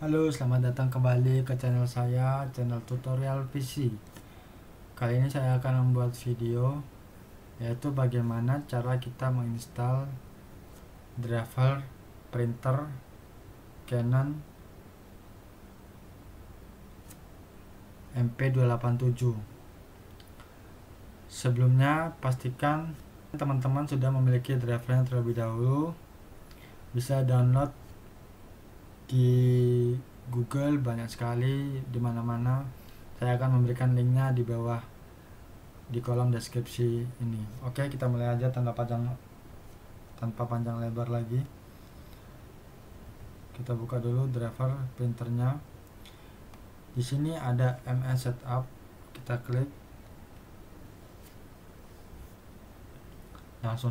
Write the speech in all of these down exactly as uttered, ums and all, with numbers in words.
Halo, selamat datang kembali ke channel saya, channel tutorial P C. Kali ini saya akan membuat video yaitu bagaimana cara kita menginstal driver printer Canon M P dua delapan tujuh. Sebelumnya pastikan teman-teman sudah memiliki drivernya terlebih dahulu. Bisa download di Google, banyak sekali di mana-mana. Saya akan memberikan linknya di bawah di kolom deskripsi ini. Oke, kita mulai aja tanpa panjang tanpa panjang lebar lagi. Kita buka dulu driver printernya. Di sini ada M S Setup, kita klik. Langsung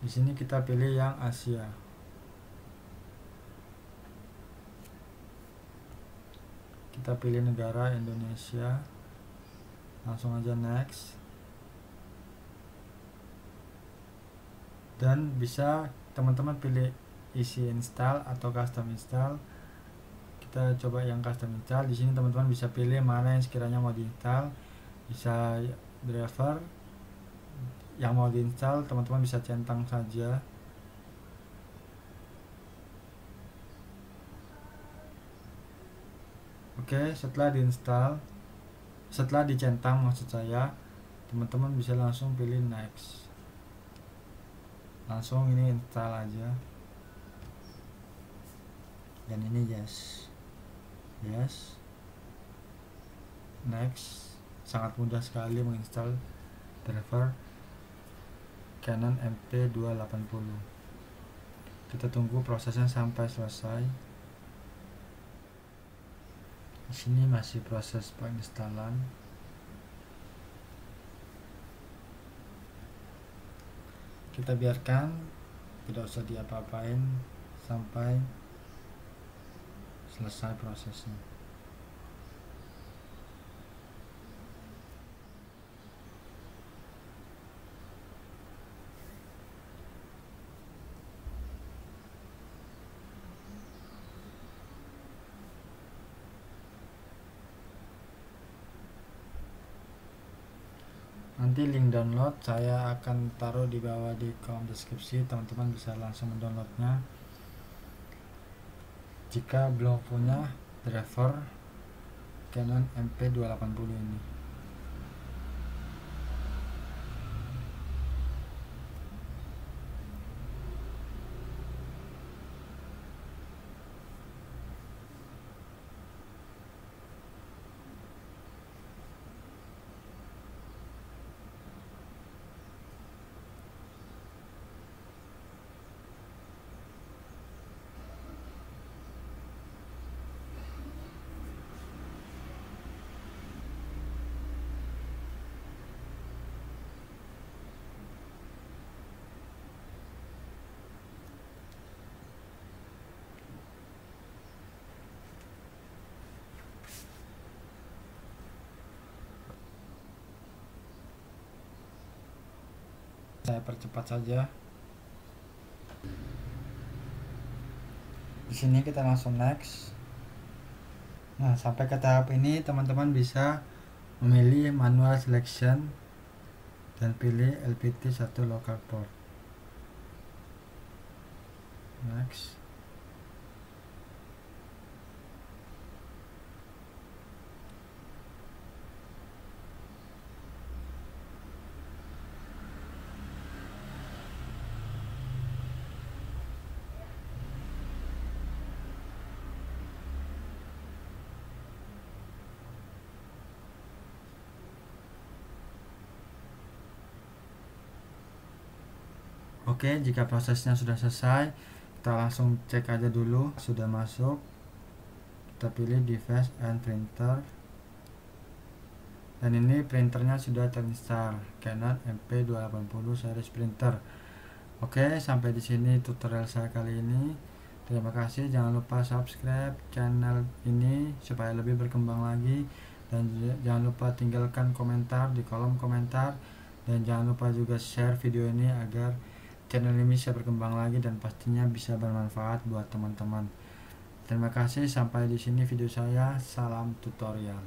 di sini kita pilih yang Asia. Kita pilih negara Indonesia. Langsung aja next. Dan bisa teman-teman pilih easy install atau custom install. Kita coba yang custom install. Di sini teman-teman bisa pilih mana yang sekiranya mau diinstal. Bisa driver yang mau diinstal, teman-teman bisa centang saja. Oke, setelah diinstal, setelah dicentang maksud saya, teman-teman bisa langsung pilih next. Langsung ini install aja. Dan ini yes. Yes. Next. Sangat mudah sekali menginstal driver Canon M P dua delapan nol. Kita tunggu prosesnya sampai selesai. Di sini masih proses penginstalan. Kita biarkan, tidak usah diapa-apain sampai selesai prosesnya. Nanti link download saya akan taruh di bawah di kolom deskripsi, teman-teman bisa langsung mendownloadnya. Jika belum punya driver Canon M P dua delapan nol ini. Saya percepat saja. Di sini kita langsung next. Nah, sampai ke tahap ini teman-teman bisa memilih manual selection dan pilih L P T satu local port. Next. Oke, jika prosesnya sudah selesai, kita langsung cek aja dulu sudah masuk. Kita pilih device and printer. Dan ini printernya sudah terinstall, Canon M P dua delapan nol series printer. Oke, sampai di sini tutorial saya kali ini. Terima kasih, jangan lupa subscribe channel ini supaya lebih berkembang lagi, dan jangan lupa tinggalkan komentar di kolom komentar. Dan jangan lupa juga share video ini agar channel ini bisa berkembang lagi dan pastinya bisa bermanfaat buat teman-teman. Terima kasih, sampai di sini video saya. Salam tutorial.